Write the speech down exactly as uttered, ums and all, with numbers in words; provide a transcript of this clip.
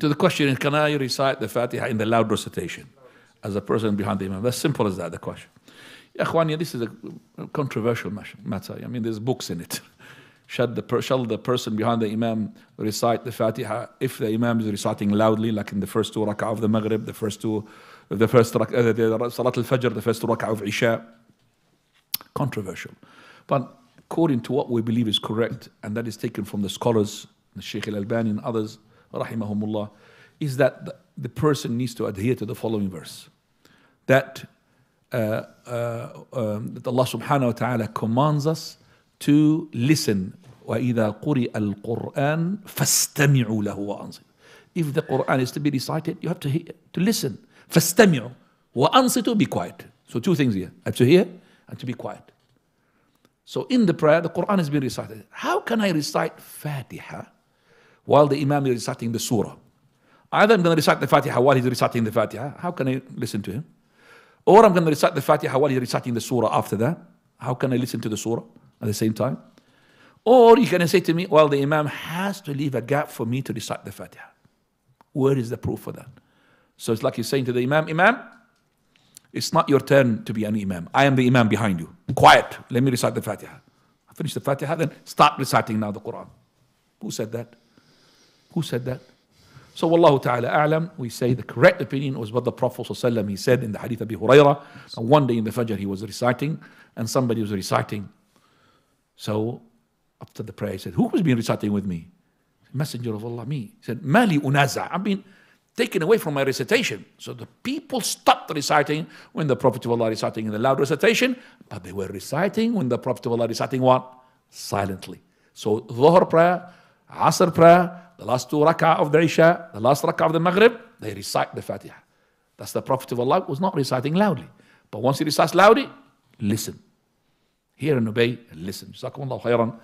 to the question, can I recite the Fatiha in the loud recitation as a person behind the Imam? That's simple as that, the question. Ikhwani, this is a controversial matter. I mean, there's books in it. Shall the, per, shall the person behind the Imam recite the Fatiha if the Imam is reciting loudly, like in the first two rak'ah of the Maghrib, the first two, the first uh, the, the Salat al-Fajr, the first two rak'ah of Isha? Controversial. But according to what we believe is correct, and that is taken from the scholars, the Sheikh Al-Albani and others, rahimahumullah, is that the, the person needs to adhere to the following verse. That, uh, uh, um, that Allah subhanahu wa ta'ala commands us to listen. وَإِذَا قُرِئَ الْقُرْآنُ فَاسْتَمِعُوا لَهُ وَأَنصِتُوا. If the Qur'an is to be recited, you have to hear, to listen. فَاسْتَمِعُوا وَأَنصِتُوا, be quiet. So two things here, to hear and to be quiet. So in the prayer, the Qur'an is being recited. How can I recite Fatiha while the Imam is reciting the surah? Either I'm going to recite the Fatiha while he's reciting the Fatiha. How can I listen to him? Or I'm going to recite the Fatiha while he's reciting the surah after that. How can I listen to the surah at the same time? Or you can say to me, well, the Imam has to leave a gap for me to recite the Fatiha. Where is the proof for that? So it's like you're saying to the Imam, Imam, it's not your turn to be an Imam. I am the Imam behind you. Quiet, let me recite the Fatiha. I finish the Fatiha, then start reciting now the Quran. Who said that? Who said that? So Wallahu ta'ala a'lam, we say the correct opinion was what the Prophet ﷺ, he said in the hadith of Abu Huraira. And one day in the Fajr he was reciting, and somebody was reciting. So after the prayer, he said, who has been reciting with me? Messenger of Allah, me. He said, Mali unaza. I've been taken away from my recitation. So the people stopped reciting when the Prophet of Allah reciting in the loud recitation, but they were reciting when the Prophet of Allah reciting what? Silently. So Dhuhr prayer, Asr prayer, the last two rak'ah of the Isha, the last rak'ah of the Maghrib, they recite the Fatiha. That's the Prophet of Allah was not reciting loudly. But once he recites loudly, listen. Hear and obey and listen. Jazakumullah Khayran.